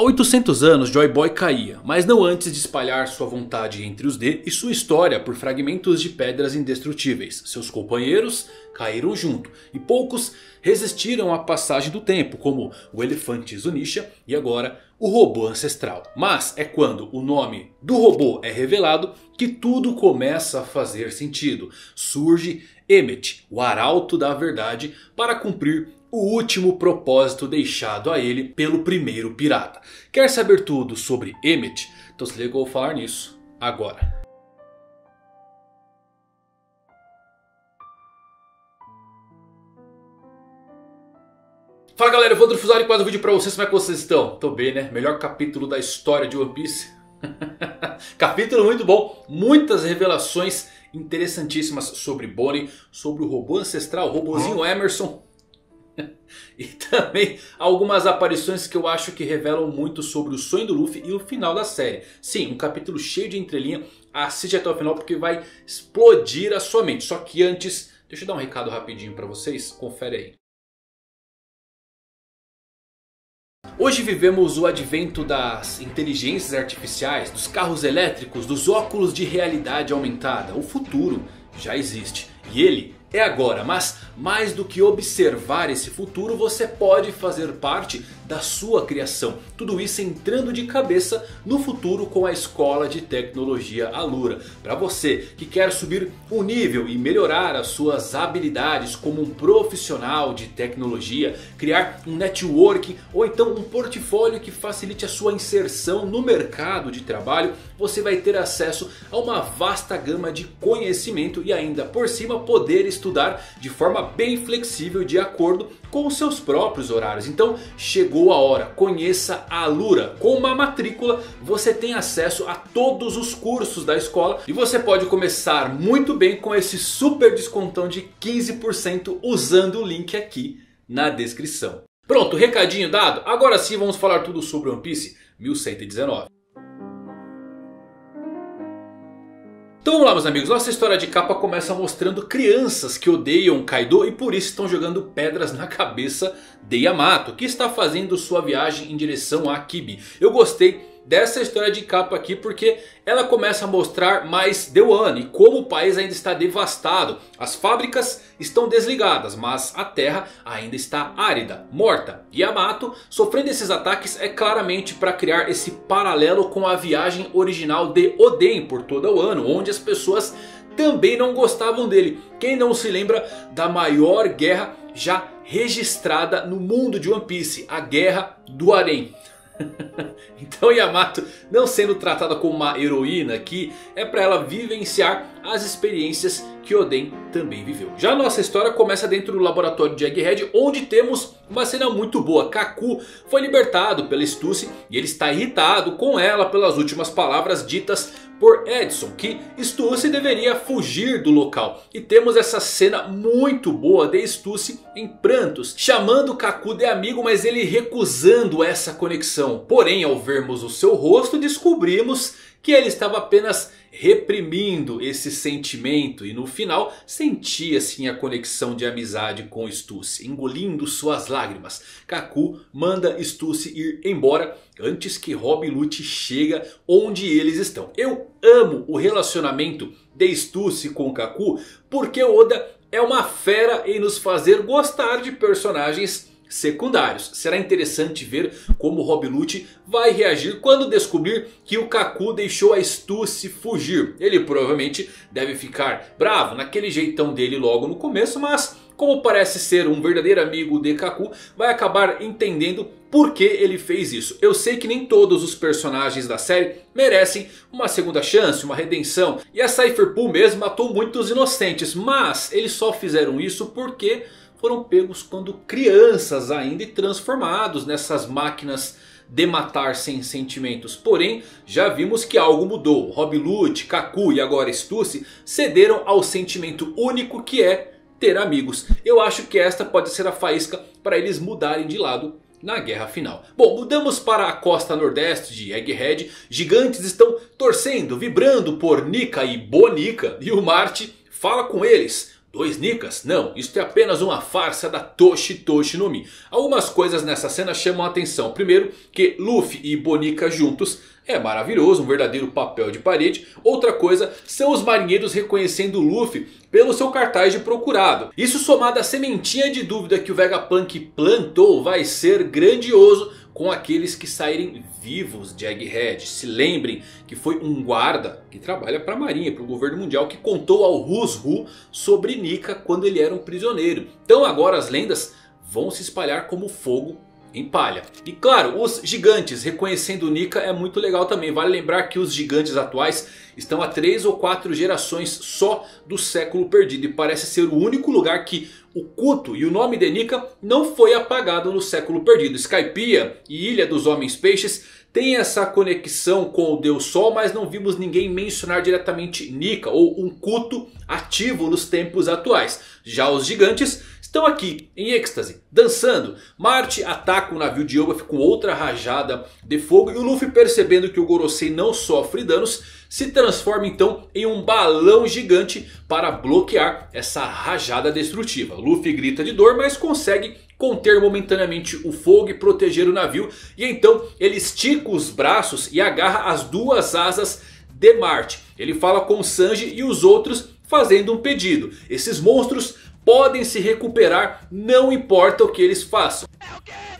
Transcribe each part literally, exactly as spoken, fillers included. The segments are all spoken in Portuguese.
Há oitocentos anos, Joy Boy caía, mas não antes de espalhar sua vontade entre os D e sua história por fragmentos de pedras indestrutíveis. Seus companheiros caíram junto e poucos resistiram à passagem do tempo, como o elefante Zunisha e agora o robô ancestral. Mas é quando o nome do robô é revelado que tudo começa a fazer sentido. Surge Emeth, o arauto da verdade, para cumprir o último propósito deixado a ele pelo primeiro pirata. Quer saber tudo sobre Emeth? Então se liga que eu vou falar nisso agora. Fala galera, eu vou Fuzari, mais um vídeo pra vocês. Como é que vocês estão? Tô bem, né? Melhor capítulo da história de One Piece. Capítulo muito bom, muitas revelações interessantíssimas sobre Bonney, sobre o robô ancestral, o robozinho Emerson. E também algumas aparições que eu acho que revelam muito sobre o sonho do Luffy e o final da série. Sim, um capítulo cheio de entrelinha. Assiste até o final porque vai explodir a sua mente. Só que antes, deixa eu dar um recado rapidinho pra vocês. Confere aí. Hoje vivemos o advento das inteligências artificiais, dos carros elétricos, dos óculos de realidade aumentada. O futuro já existe e ele é agora, mas mais do que observar esse futuro, você pode fazer parte da sua criação. Tudo isso entrando de cabeça no futuro com a escola de tecnologia Alura. Para você que quer subir um nível e melhorar as suas habilidades como um profissional de tecnologia, criar um networking ou então um portfólio que facilite a sua inserção no mercado de trabalho, você vai ter acesso a uma vasta gama de conhecimento e ainda por cima poder estudar de forma bem flexível de acordo com os seus próprios horários. Então chegou a hora, conheça a Alura. Com uma matrícula você tem acesso a todos os cursos da escola e você pode começar muito bem com esse super descontão de quinze por cento usando o link aqui na descrição. Pronto, recadinho dado, agora sim vamos falar tudo sobre One Piece mil cento e dezenove. Então vamos lá meus amigos, nossa história de capa começa mostrando crianças que odeiam Kaido e por isso estão jogando pedras na cabeça de Yamato, que está fazendo sua viagem em direção a Kibi. Eu gostei dessa história de capa aqui porque ela começa a mostrar mais de Wano e como o país ainda está devastado. As fábricas estão desligadas, mas a terra ainda está árida, morta. Yamato sofrendo esses ataques é claramente para criar esse paralelo com a viagem original de Oden por todo o ano, onde as pessoas também não gostavam dele. Quem não se lembra da maior guerra já registrada no mundo de One Piece, a Guerra do Harém. Então Yamato, não sendo tratada como uma heroína aqui, é para ela vivenciar as experiências que Oden também viveu. Já a nossa história começa dentro do laboratório de Egghead, onde temos uma cena muito boa. Kaku foi libertado pela Stussy e ele está irritado com ela pelas últimas palavras ditas por Edson, que Stussy deveria fugir do local. E temos essa cena muito boa de Stussy em prantos, chamando Kaku de amigo, mas ele recusando essa conexão. Porém, ao vermos o seu rosto, descobrimos que ele estava apenas reprimindo esse sentimento e no final sentia sim a conexão de amizade com Stussy, engolindo suas lágrimas. Kaku manda Stussy ir embora antes que Rob Lucci chegue onde eles estão. Eu amo o relacionamento de Stussy com Kaku porque Oda é uma fera em nos fazer gostar de personagens secundários. Será interessante ver como Rob Lucci vai reagir quando descobrir que o Kaku deixou a Stussy fugir. Ele provavelmente deve ficar bravo naquele jeitão dele logo no começo, mas como parece ser um verdadeiro amigo de Kaku, vai acabar entendendo por que ele fez isso. Eu sei que nem todos os personagens da série merecem uma segunda chance, uma redenção, e a Cipher Pol mesmo matou muitos inocentes, mas eles só fizeram isso porque foram pegos quando crianças ainda e transformados nessas máquinas de matar sem sentimentos. Porém, já vimos que algo mudou. Rob Lucci, Kaku e agora Stussy cederam ao sentimento único que é ter amigos. Eu acho que esta pode ser a faísca para eles mudarem de lado na guerra final. Bom, mudamos para a costa nordeste de Egghead. Gigantes estão torcendo, vibrando por Nika e Bonica. E o Marte fala com eles. Dois Nikas? Não, isto é apenas uma farsa da Toshi Toshi no Mi. Algumas coisas nessa cena chamam a atenção. Primeiro, que Luffy e Bonica juntos é maravilhoso, um verdadeiro papel de parede. Outra coisa, são os marinheiros reconhecendo Luffy pelo seu cartaz de procurado. Isso somado à sementinha de dúvida que o Vegapunk plantou vai ser grandioso com aqueles que saírem vivos de Egghead. Se lembrem que foi um guarda que trabalha para a marinha, para o governo mundial, que contou ao Husru sobre Nika quando ele era um prisioneiro. Então agora as lendas vão se espalhar como fogo em palha. E claro, os gigantes reconhecendo Nika é muito legal também. Vale lembrar que os gigantes atuais estão há três ou quatro gerações só do século perdido. E parece ser o único lugar que o culto e o nome de Nika não foi apagado no século perdido. Skypiea e Ilha dos Homens Peixes têm essa conexão com o Deus Sol, mas não vimos ninguém mencionar diretamente Nika ou um culto ativo nos tempos atuais. Já os gigantes estão aqui em êxtase, dançando. Marte ataca o navio de Elbaf com outra rajada de fogo. E o Luffy, percebendo que o Gorosei não sofre danos, se transforma então em um balão gigante para bloquear essa rajada destrutiva. O Luffy grita de dor, mas consegue conter momentaneamente o fogo e proteger o navio. E então ele estica os braços e agarra as duas asas de Marte. Ele fala com Sanji e os outros fazendo um pedido. Esses monstros podem se recuperar, não importa o que eles façam.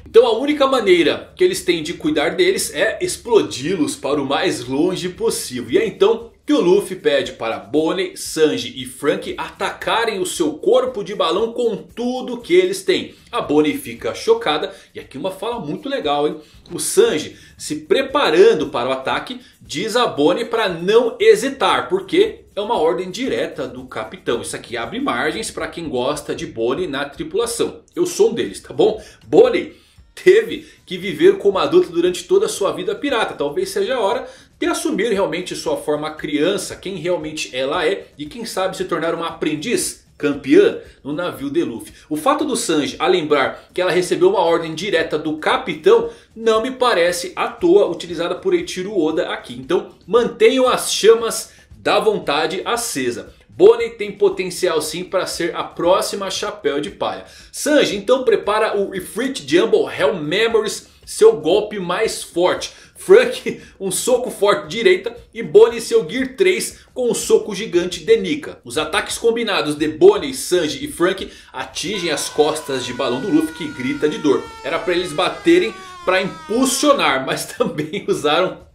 Então a única maneira que eles têm de cuidar deles é explodi-los para o mais longe possível. E é então que o Luffy pede para Bonney, Sanji e Frank atacarem o seu corpo de balão com tudo que eles têm. A Bonney fica chocada e aqui uma fala muito legal, hein? O Sanji, se preparando para o ataque, diz a Bonney para não hesitar, porque é uma ordem direta do capitão. Isso aqui abre margens para quem gosta de Bonney na tripulação. Eu sou um deles, tá bom? Bonney teve que viver como adulto durante toda a sua vida pirata. Talvez seja a hora de assumir realmente sua forma criança, quem realmente ela é, e quem sabe se tornar uma aprendiz campeã no navio de Luffy. O fato do Sanji a lembrar que ela recebeu uma ordem direta do capitão não me parece à toa utilizada por Eiichiro Oda aqui. Então mantenham as chamas da vontade acesa. Bonney tem potencial sim para ser a próxima Chapéu de Palha. Sanji então prepara o Ifrit Jumbo Hell Memories, seu golpe mais forte. Frank, um soco forte direita, e Bonney seu Gear três com um soco gigante de Nika. Os ataques combinados de Bonney, Sanji e Frank atingem as costas de balão do Luffy, que grita de dor. Era para eles baterem para impulsionar, mas também usaram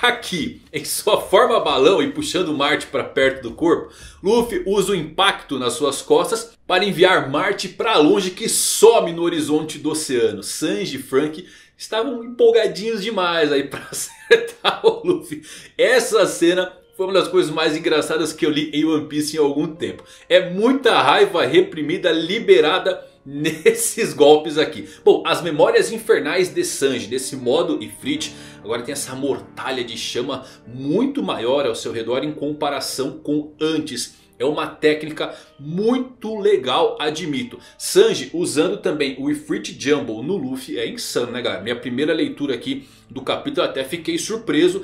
Haki em sua forma balão e puxando Marte para perto do corpo. Luffy usa o impacto nas suas costas para enviar Marte para longe, que some no horizonte do oceano. Sanji e Frank estavam empolgadinhos demais aí para acertar o Luffy. Essa cena foi uma das coisas mais engraçadas que eu li em One Piece em algum tempo. É muita raiva reprimida liberada nesses golpes aqui. Bom, as memórias infernais de Sanji, desse modo Ifrit, agora tem essa mortalha de chama muito maior ao seu redor em comparação com antes. É uma técnica muito legal, admito. Sanji usando também o Ifrit Jumbo no Luffy é insano, né galera? Minha primeira leitura aqui do capítulo, até fiquei surpreso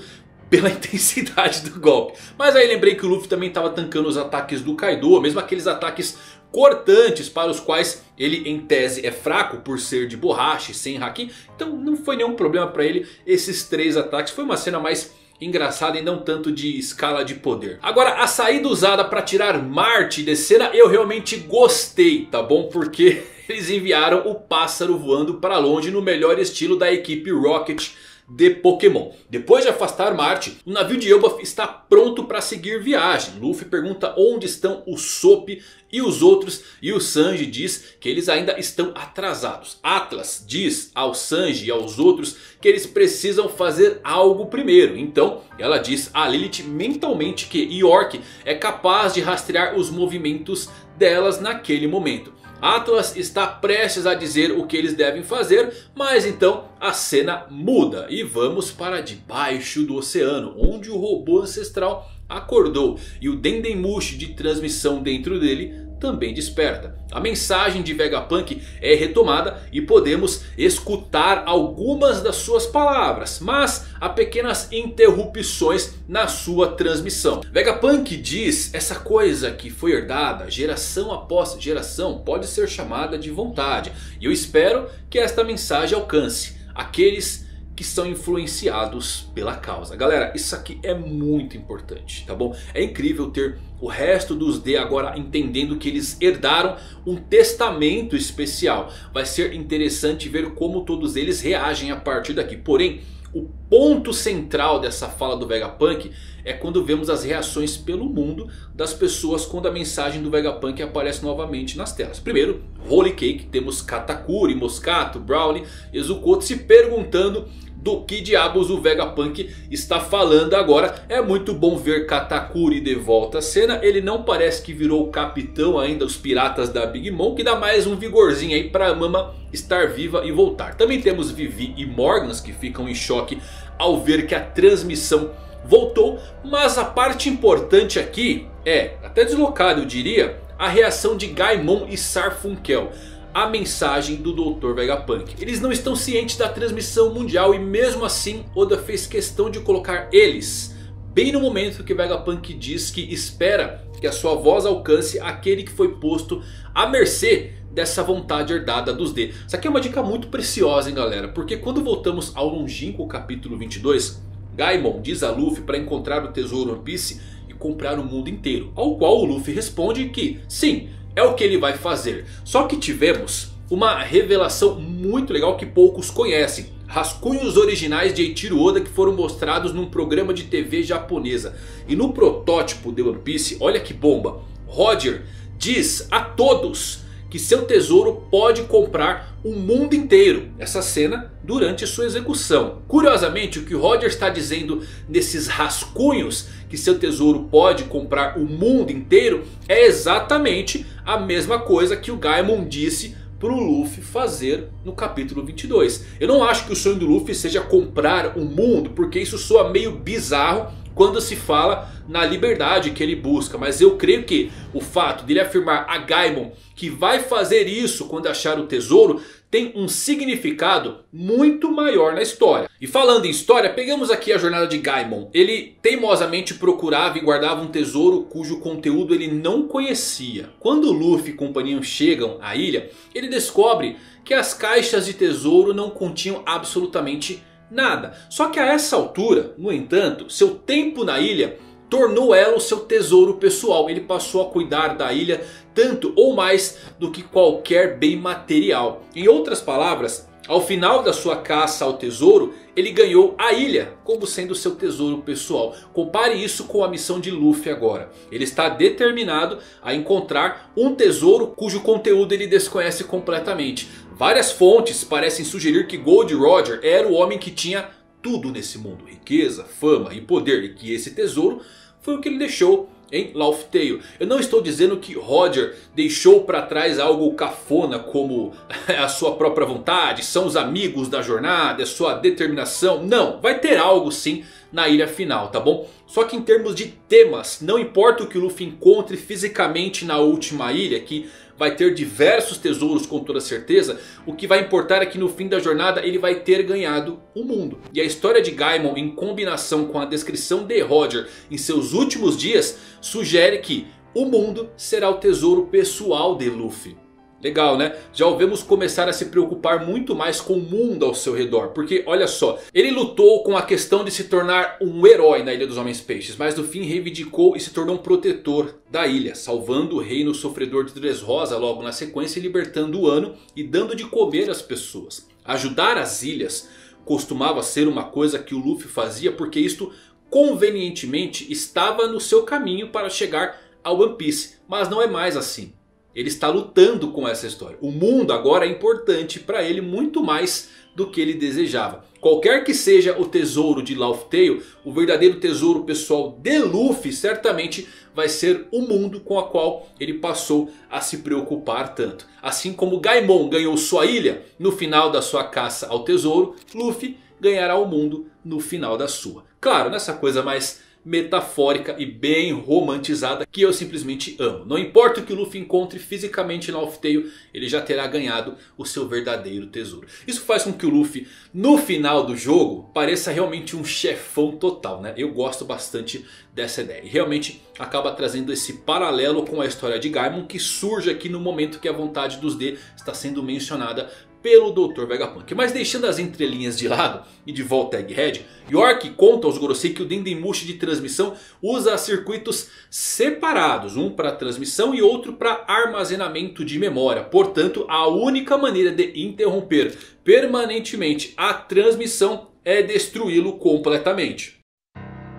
pela intensidade do golpe. Mas aí lembrei que o Luffy também estava tankando os ataques do Kaido, mesmo aqueles ataques cortantes para os quais ele em tese é fraco por ser de borracha e sem haki. Então não foi nenhum problema para ele esses três ataques. Foi uma cena mais engraçada e não tanto de escala de poder. Agora a saída usada para tirar Marte de cena eu realmente gostei, tá bom? Porque eles enviaram o pássaro voando para longe no melhor estilo da equipe Rocket de Pokémon. Depois de afastar Marte, o navio de Elbaf está pronto para seguir viagem. Luffy pergunta onde estão o Sop e os outros, e o Sanji diz que eles ainda estão atrasados. Atlas diz ao Sanji e aos outros que eles precisam fazer algo primeiro. Então ela diz a Lilith mentalmente que York é capaz de rastrear os movimentos delas naquele momento. Atlas está prestes a dizer o que eles devem fazer, mas então a cena muda e vamos para debaixo do oceano, onde o robô ancestral acordou e o Denden Mushi de transmissão dentro dele também desperta. A mensagem de Vegapunk é retomada e podemos escutar algumas das suas palavras, mas há pequenas interrupções na sua transmissão. Vegapunk diz: essa coisa que foi herdada geração após geração pode ser chamada de vontade, e eu espero que esta mensagem alcance aqueles que são influenciados pela causa. Galera, isso aqui é muito importante, tá bom? É incrível ter o resto dos D agora entendendo que eles herdaram um testamento especial. Vai ser interessante ver como todos eles reagem a partir daqui. Porém, o ponto central dessa fala do Vegapunk é quando vemos as reações pelo mundo das pessoas quando a mensagem do Vegapunk aparece novamente nas telas. Primeiro, Holy Cake, temos Katakuri, Moscato, Brown, Ezukoto se perguntando do que diabos o Vegapunk está falando agora. É muito bom ver Katakuri de volta à cena. Ele não parece que virou o capitão ainda dos piratas da Big Mom, que dá mais um vigorzinho aí para a Mama estar viva e voltar. Também temos Vivi e Morgans, que ficam em choque ao ver que a transmissão voltou. Mas a parte importante aqui é, até deslocado eu diria, a reação de Gaimon e Sarfunkel a mensagem do doutor Vegapunk. Eles não estão cientes da transmissão mundial, e mesmo assim Oda fez questão de colocar eles bem no momento que Vegapunk diz que espera que a sua voz alcance aquele que foi posto à mercê dessa vontade herdada dos D. Isso aqui é uma dica muito preciosa, hein, galera, porque quando voltamos ao longínquo capítulo vinte e dois, Gaimon diz a Luffy para encontrar o tesouro One Piece e comprar o mundo inteiro, ao qual o Luffy responde que sim, é o que ele vai fazer. Só que tivemos uma revelação muito legal que poucos conhecem. Rascunhos originais de Eiichiro Oda que foram mostrados num programa de T V japonesa. E no protótipo de One Piece, olha que bomba, Roger diz a todos que seu tesouro pode comprar o mundo inteiro. Essa cena durante sua execução. Curiosamente, o que Roger está dizendo nesses rascunhos, que seu tesouro pode comprar o mundo inteiro, é exatamente a mesma coisa que o Gaimon disse para o Luffy fazer no capítulo vinte e dois. Eu não acho que o sonho do Luffy seja comprar o mundo, porque isso soa meio bizarro quando se fala na liberdade que ele busca. Mas eu creio que o fato dele afirmar a Gaimon que vai fazer isso quando achar o tesouro tem um significado muito maior na história. E falando em história, pegamos aqui a jornada de Gaimon. Ele teimosamente procurava e guardava um tesouro cujo conteúdo ele não conhecia. Quando Luffy e companhia chegam à ilha, ele descobre que as caixas de tesouro não continham absolutamente nada. Nada. Só que a essa altura, no entanto, seu tempo na ilha tornou ela o seu tesouro pessoal. Ele passou a cuidar da ilha tanto ou mais do que qualquer bem material. Em outras palavras, ao final da sua caça ao tesouro, ele ganhou a ilha como sendo seu tesouro pessoal. Compare isso com a missão de Luffy agora. Ele está determinado a encontrar um tesouro cujo conteúdo ele desconhece completamente. Várias fontes parecem sugerir que Gold Roger era o homem que tinha tudo nesse mundo: riqueza, fama e poder. E que esse tesouro foi o que ele deixou em Laugh Tale. Eu não estou dizendo que Roger deixou para trás algo cafona como a sua própria vontade, são os amigos da jornada, a sua determinação. Não, vai ter algo sim na ilha final, tá bom? Só que em termos de temas, não importa o que o Luffy encontre fisicamente na última ilha, que vai ter diversos tesouros com toda certeza, o que vai importar é que no fim da jornada ele vai ter ganhado o mundo. E a história de Gaimon em combinação com a descrição de Roger em seus últimos dias sugere que o mundo será o tesouro pessoal de Luffy. Legal, né? Já o vemos começar a se preocupar muito mais com o mundo ao seu redor. Porque olha só, ele lutou com a questão de se tornar um herói na Ilha dos Homens Peixes, mas no fim reivindicou e se tornou um protetor da ilha, salvando o reino sofredor de Dressrosa logo na sequência e libertando o ano e dando de comer às pessoas. Ajudar as ilhas costumava ser uma coisa que o Luffy fazia porque isto convenientemente estava no seu caminho para chegar ao One Piece. Mas não é mais assim. Ele está lutando com essa história. O mundo agora é importante para ele muito mais do que ele desejava. Qualquer que seja o tesouro de Laugh Tale, o verdadeiro tesouro pessoal de Luffy certamente vai ser o mundo com o qual ele passou a se preocupar tanto. Assim como Gaimon ganhou sua ilha no final da sua caça ao tesouro, Luffy ganhará o mundo no final da sua. Claro, nessa coisa mais metafórica e bem romantizada que eu simplesmente amo. Não importa o que o Luffy encontre fisicamente na Laugh Tale, ele já terá ganhado o seu verdadeiro tesouro. Isso faz com que o Luffy, no final do jogo, pareça realmente um chefão total, né? Eu gosto bastante dessa ideia. E realmente acaba trazendo esse paralelo com a história de Gaimon, que surge aqui no momento que a vontade dos D está sendo mencionada pelo doutor Vegapunk. Mas deixando as entrelinhas de lado e de volta a Egghead, York conta aos Gorosei que o Denden Mushi de transmissão usa circuitos separados, um para transmissão e outro para armazenamento de memória. Portanto, a única maneira de interromper permanentemente a transmissão é destruí-lo completamente.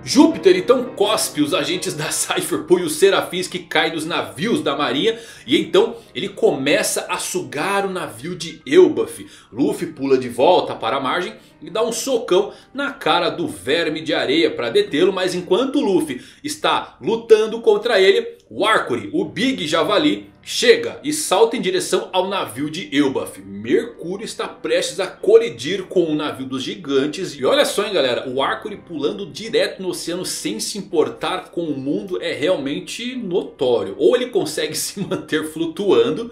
Júpiter então cospe os agentes da Cipher Pol e os serafins que caem dos navios da marinha. E então ele começa a sugar o navio de Elbaf. Luffy pula de volta para a margem e dá um socão na cara do verme de areia para detê-lo. Mas enquanto Luffy está lutando contra ele, o Arcuri, o Big Javali, chega e salta em direção ao navio de Elbaf. Mercúrio está prestes a colidir com o navio dos gigantes. E olha só, hein, galera, o Arcuri pulando direto no oceano sem se importar com o mundo é realmente notório. Ou ele consegue se manter flutuando,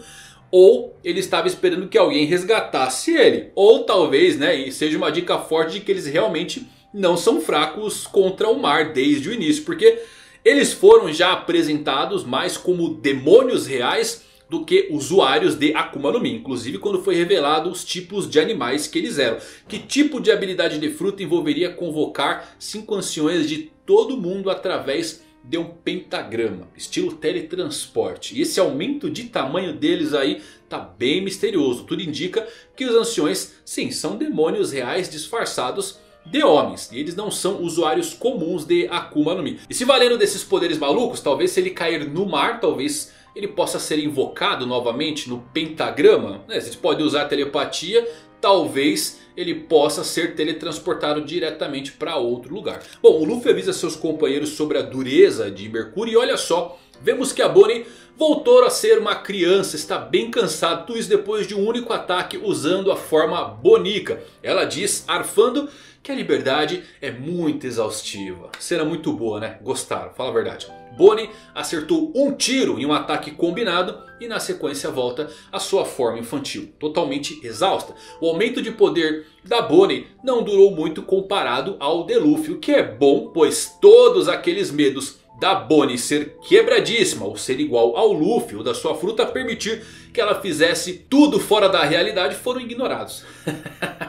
ou ele estava esperando que alguém resgatasse ele. Ou talvez, né, e seja uma dica forte de que eles realmente não são fracos contra o mar desde o início. Porque eles foram já apresentados mais como demônios reais do que usuários de Akuma no Mi. Inclusive quando foi revelado os tipos de animais que eles eram. Que tipo de habilidade de fruta envolveria convocar cinco anciões de todo mundo através de um pentagrama, estilo teletransporte. E esse aumento de tamanho deles aí tá bem misterioso. Tudo indica que os anciões, sim, são demônios reais disfarçados de homens. E eles não são usuários comuns de Akuma no Mi. E se valendo desses poderes malucos, talvez se ele cair no mar, talvez ele possa ser invocado novamente no pentagrama, né? Vocês podem usar a telepatia, talvez ele possa ser teletransportado diretamente para outro lugar. Bom, o Luffy avisa seus companheiros sobre a dureza de Mercúrio. E olha só, vemos que a Bonney voltou a ser uma criança. Está bem cansada, tudo isso depois de um único ataque usando a forma Bonica. Ela diz, arfando, que a liberdade é muito exaustiva. Cena muito boa, né? Gostaram, fala a verdade. Bonney acertou um tiro em um ataque combinado e na sequência volta à sua forma infantil, totalmente exausta. O aumento de poder da Bonney não durou muito comparado ao de Luffy, o que é bom, pois todos aqueles medos da Bonney ser quebradíssima ou ser igual ao Luffy ou da sua fruta permitir que ela fizesse tudo fora da realidade foram ignorados.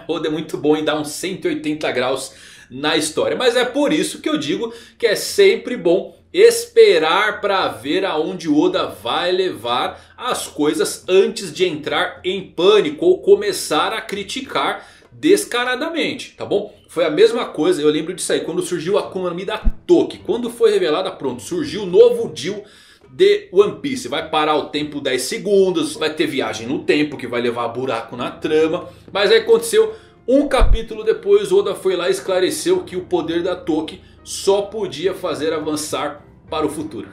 Oda é muito bom em dar uns cento e oitenta graus na história. Mas é por isso que eu digo que é sempre bom esperar para ver aonde Oda vai levar as coisas antes de entrar em pânico ou começar a criticar descaradamente, tá bom? Foi a mesma coisa, eu lembro disso aí, quando surgiu a Akuma no Mi da Toki. Quando foi revelada, pronto, surgiu o novo Jill de One Piece. Vai parar o tempo dez segundos, vai ter viagem no tempo que vai levar buraco na trama. Mas aí aconteceu, um capítulo depois Oda foi lá e esclareceu que o poder da Toki só podia fazer avançar para o futuro.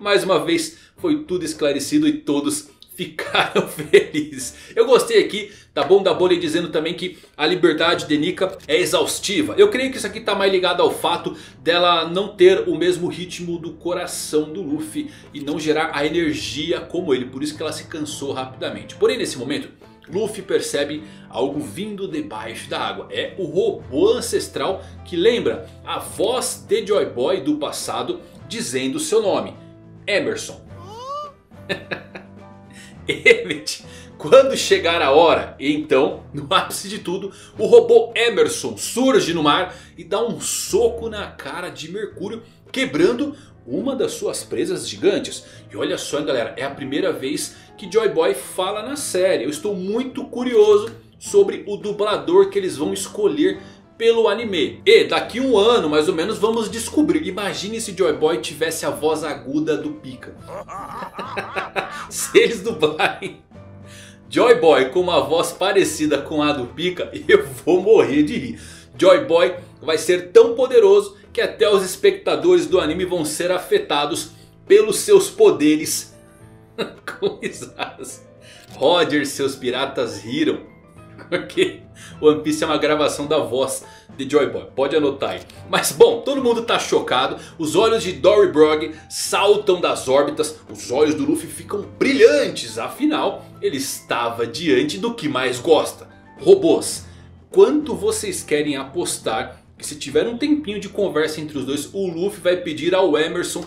Mais uma vez foi tudo esclarecido e todos ficaram felizes. Eu gostei aqui, tá bom, da Bonney dizendo também que a liberdade de Nika é exaustiva. Eu creio que isso aqui tá mais ligado ao fato dela não ter o mesmo ritmo do coração do Luffy e não gerar a energia como ele. Por isso que ela se cansou rapidamente. Porém, nesse momento, Luffy percebe algo vindo debaixo da água. É o robô ancestral que lembra a voz de Joy Boy do passado dizendo seu nome, Emerson. Emeth, quando chegar a hora, então, no ápice de tudo, o robô Emerson surge no mar e dá um soco na cara de Mercúrio, quebrando uma das suas presas gigantes. E olha só, galera, é a primeira vez que Joy Boy fala na série. Eu estou muito curioso sobre o dublador que eles vão escolher pelo anime. E daqui um ano mais ou menos vamos descobrir. Imagine se Joy Boy tivesse a voz aguda do Pika. Se eles dublarem Joy Boy com uma voz parecida com a do Pika, eu vou morrer de rir. Joy Boy vai ser tão poderoso que até os espectadores do anime vão ser afetados pelos seus poderes. Com risadas, Roger, seus piratas riram. Ok. One Piece é uma gravação da voz de Joy Boy, pode anotar aí. Mas bom, todo mundo tá chocado. Os olhos de Dory Brog saltam das órbitas. Os olhos do Luffy ficam brilhantes. Afinal, ele estava diante do que mais gosta. Robôs. Quanto vocês querem apostar que, se tiver um tempinho de conversa entre os dois, o Luffy vai pedir ao Emerson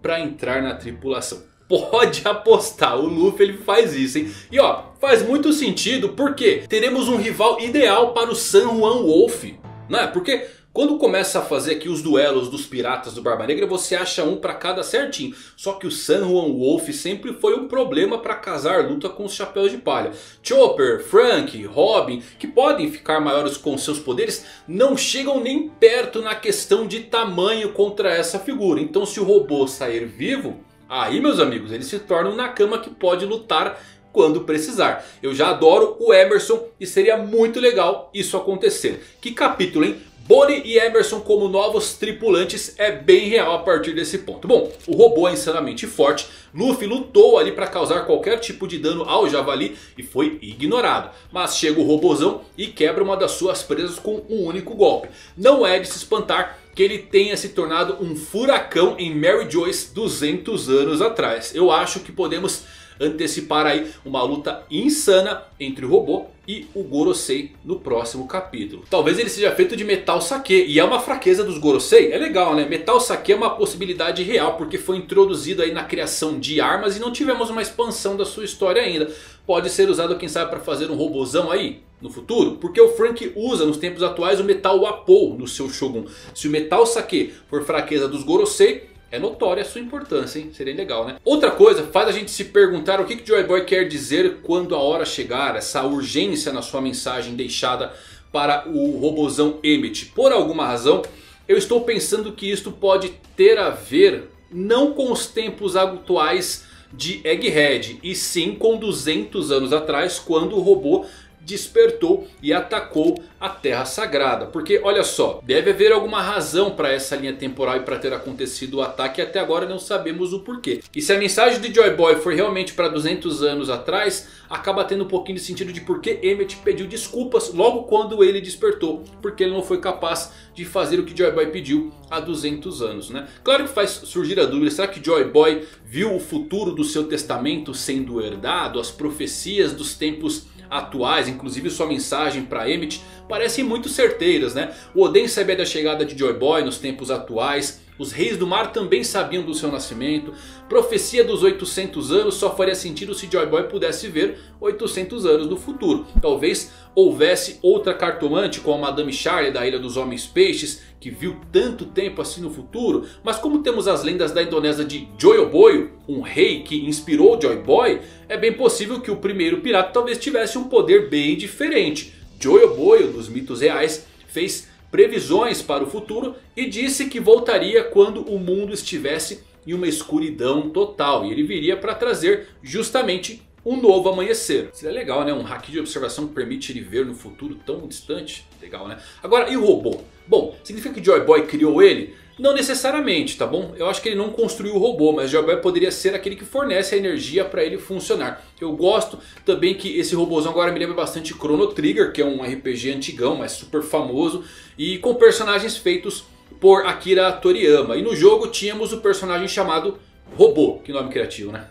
para entrar na tripulação? Pode apostar, o Luffy ele faz isso, hein? E ó, faz muito sentido porque teremos um rival ideal para o San Juan Wolf, não é? Porque quando começa a fazer aqui os duelos dos piratas do Barba Negra, você acha um para cada certinho. Só que o San Juan Wolf sempre foi um problema para casar luta com os chapéus de palha. Chopper, Frank, Robin, que podem ficar maiores com seus poderes, não chegam nem perto na questão de tamanho contra essa figura. Então, se o robô sair vivo, aí, meus amigos, ele se torna um Nakama que pode lutar quando precisar. Eu já adoro o Emerson e seria muito legal isso acontecer. Que capítulo, hein? Bonney e Emerson como novos tripulantes é bem real a partir desse ponto. Bom, o robô é insanamente forte. Luffy lutou ali para causar qualquer tipo de dano ao javali e foi ignorado. Mas chega o robôzão e quebra uma das suas presas com um único golpe. Não é de se espantar que ele tenha se tornado um furacão em Mary Joyce duzentos anos atrás. Eu acho que podemos antecipar aí uma luta insana entre o robô e o Gorosei no próximo capítulo. Talvez ele seja feito de Metal Sake, e é uma fraqueza dos Gorosei. É legal, né? Metal Sake é uma possibilidade real porque foi introduzido aí na criação de armas e não tivemos uma expansão da sua história ainda. Pode ser usado, quem sabe, para fazer um robozão aí no futuro, porque o Frank usa nos tempos atuais o Metal Wapou no seu Shogun. Se o Metal Sake for fraqueza dos Gorosei, é notória a sua importância, hein? Seria legal, né? Outra coisa faz a gente se perguntar o que que Joy Boy quer dizer quando a hora chegar. Essa urgência na sua mensagem deixada para o robozão Emeth. Por alguma razão, eu estou pensando que isto pode ter a ver não com os tempos atuais de Egghead, e sim com duzentos anos atrás, quando o robô despertou e atacou a Terra Sagrada. Porque olha só, deve haver alguma razão para essa linha temporal e para ter acontecido o ataque, e até agora não sabemos o porquê. E se a mensagem de Joy Boy for realmente para duzentos anos atrás, acaba tendo um pouquinho de sentido de por que Emeth pediu desculpas logo quando ele despertou, porque ele não foi capaz de fazer o que Joy Boy pediu há duzentos anos, né? Claro que faz surgir a dúvida: será que Joy Boy viu o futuro do seu testamento sendo herdado? As profecias dos tempos atuais, inclusive sua mensagem para Emeth, parecem muito certeiras, né? O Oden sabia da chegada de Joy Boy nos tempos atuais. Os reis do mar também sabiam do seu nascimento. Profecia dos oitocentos anos só faria sentido se Joy Boy pudesse ver oitocentos anos no futuro. Talvez houvesse outra cartomante, como a Madame Charlie da Ilha dos Homens Peixes, que viu tanto tempo assim no futuro. Mas como temos as lendas da Indonésia de Joyoboyo, um rei que inspirou Joy Boy, é bem possível que o primeiro pirata talvez tivesse um poder bem diferente. Joyoboyo, dos mitos reais, fez previsões para o futuro e disse que voltaria quando o mundo estivesse em uma escuridão total. E ele viria para trazer justamente um novo amanhecer. Seria legal, né? Um haki de observação que permite ele ver no futuro tão distante. Legal, né? Agora, e o robô? Bom, significa que Joy Boy criou ele? Não necessariamente, tá bom? Eu acho que ele não construiu o robô, mas Joy Boy poderia ser aquele que fornece a energia para ele funcionar. Eu gosto também que esse robôzão agora me lembra bastante Chrono Trigger, que é um R P G antigão, mas super famoso, e com personagens feitos por Akira Toriyama. E no jogo tínhamos o personagem chamado Robô. Que nome criativo, né?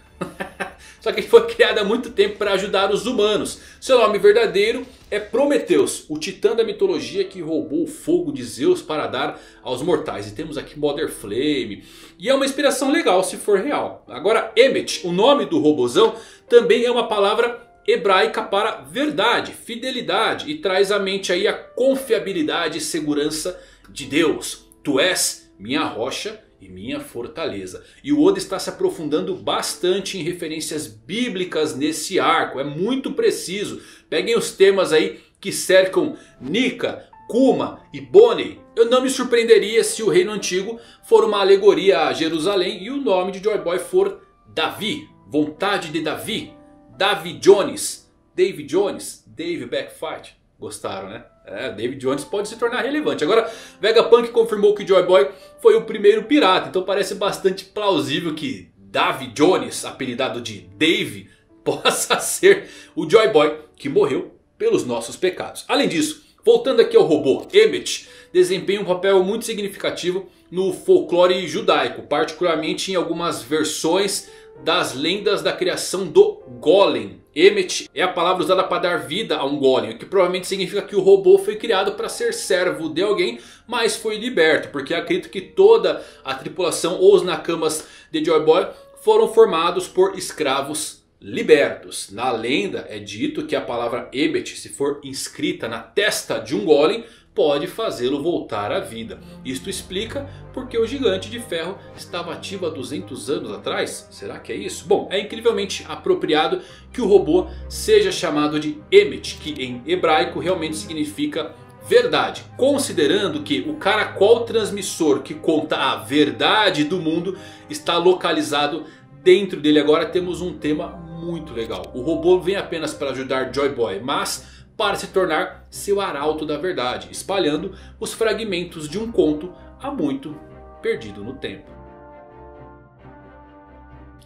Só que ele foi criado há muito tempo para ajudar os humanos. Seu nome verdadeiro é Prometheus, o titã da mitologia que roubou o fogo de Zeus para dar aos mortais. E temos aqui Mother Flame. E é uma inspiração legal se for real. Agora, Emeth, o nome do robozão, também é uma palavra hebraica para verdade, fidelidade. E traz à mente aí a confiabilidade e segurança de Deus. Tu és minha rocha e minha fortaleza. E o Oda está se aprofundando bastante em referências bíblicas nesse arco. É muito preciso. Peguem os temas aí que cercam Nika, Kuma e Bonney. Eu não me surpreenderia se o Reino Antigo for uma alegoria a Jerusalém e o nome de Joy Boy for Davi. Vontade de Davi. Davi Jones. Dave Jones. Dave Backfight. Gostaram, né? É, David Jones pode se tornar relevante. Agora, Vegapunk confirmou que Joy Boy foi o primeiro pirata. Então parece bastante plausível que Davy Jones, apelidado de Dave, possa ser o Joy Boy que morreu pelos nossos pecados. Além disso, voltando aqui ao robô, Emeth desempenha um papel muito significativo no folclore judaico, particularmente em algumas versões das lendas da criação do Golem. Emeth é a palavra usada para dar vida a um Golem, o que provavelmente significa que o robô foi criado para ser servo de alguém, mas foi liberto, porque acredito que toda a tripulação ou os nakamas de Joy Boy foram formados por escravos libertos. Na lenda é dito que a palavra Emeth, se for inscrita na testa de um Golem, pode fazê-lo voltar à vida. Isto explica porque o gigante de ferro estava ativo há duzentos anos atrás. Será que é isso? Bom, é incrivelmente apropriado que o robô seja chamado de Emeth, que em hebraico realmente significa verdade. Considerando que o caracol transmissor que conta a verdade do mundo está localizado dentro dele, agora temos um tema muito legal. O robô vem apenas para ajudar Joy Boy, mas para se tornar seu arauto da verdade, espalhando os fragmentos de um conto há muito perdido no tempo.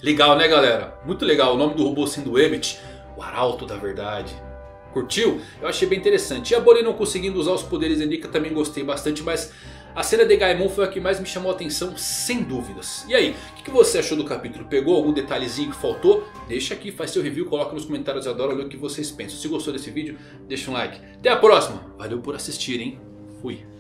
Legal, né, galera? Muito legal o nome do robô sendo Emeth, o arauto da verdade. Curtiu? Eu achei bem interessante. E a Bonney não conseguindo usar os poderes de Nika também gostei bastante, mas a cena de Gaimon foi a que mais me chamou a atenção, sem dúvidas. E aí, o que, que você achou do capítulo? Pegou algum detalhezinho que faltou? Deixa aqui, faz seu review, coloca nos comentários, eu adoro ler o que vocês pensam. Se gostou desse vídeo, deixa um like. Até a próxima, valeu por assistir, hein? Fui.